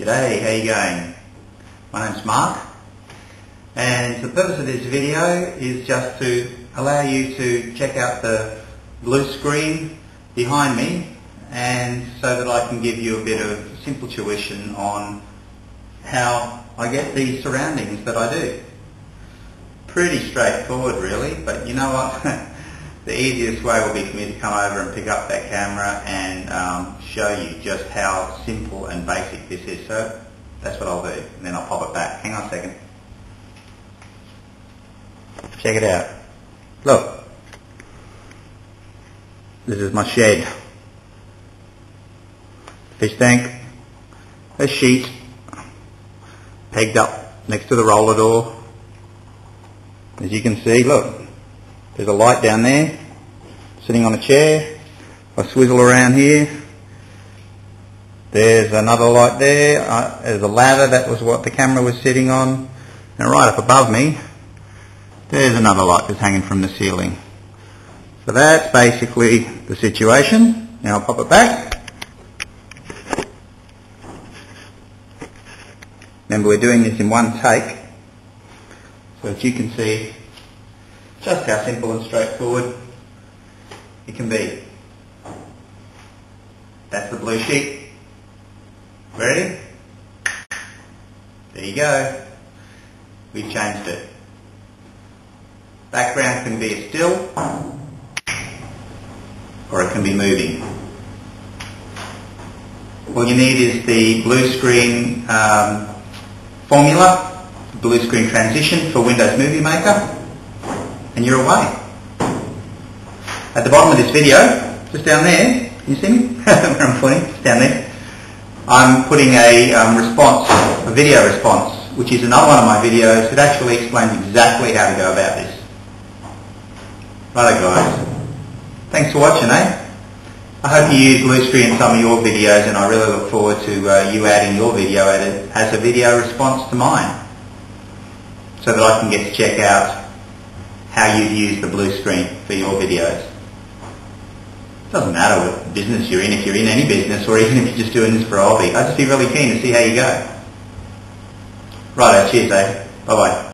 G'day, how you going? My name's Mark, and the purpose of this video is just to allow you to check out the blue screen behind me, and so that I can give you a bit of simple tuition on how I get these surroundings that I do. Pretty straightforward really, but you know what? The easiest way will be for me to come over and pick up that camera and show you just how simple and basic this is. So that's what I'll do, and then I'll pop it back. Hang on a second. Check it out. Look. This is my shed. Fish tank. A sheet. Pegged up next to the roller door. As you can see, look. There's a light down there, sitting on a chair. I swizzle around here. There's another light there. There's a ladder, that was what the camera was sitting on. And right up above me, there's another light that's hanging from the ceiling. So that's basically the situation. Now I'll pop it back. Remember, we're doing this in one take, so that you can see just how simple and straightforward it can be. That's the blue sheet. Ready? There you go. We've changed it. Background can be a still, or it can be moving. All you need is the blue screen formula, the blue screen transition for Windows Movie Maker. And you're away. At the bottom of this video, just down there, can you see me? Where I'm pointing, just down there. I'm putting a response, a video response, which is another one of my videos that actually explains exactly how to go about this. Righto guys, thanks for watching, eh? I hope you use BlueScreen in some of your videos, and I really look forward to you adding your video as a video response to mine, so that I can get to check out how you've used the blue screen for your videos. Doesn't matter what business you're in, if you're in any business, or even if you're just doing this for a hobby. I'd just be really keen to see how you go. Righto, cheers, eh? Bye-bye.